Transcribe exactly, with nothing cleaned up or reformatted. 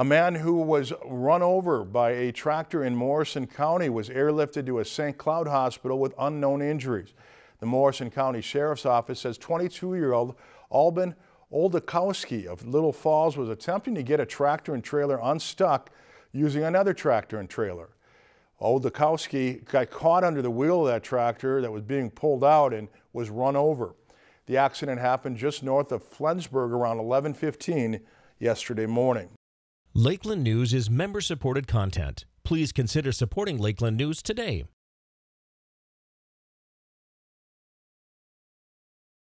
A man who was run over by a tractor in Morrison County was airlifted to a Saint Cloud hospital with unknown injuries. The Morrison County Sheriff's Office says twenty-two-year-old Alban Oldakowski of Little Falls was attempting to get a tractor and trailer unstuck using another tractor and trailer. Oldakowski got caught under the wheel of that tractor that was being pulled out and was run over. The accident happened just north of Flensburg around eleven fifteen yesterday morning. Lakeland News is member-supported content. Please consider supporting Lakeland News today.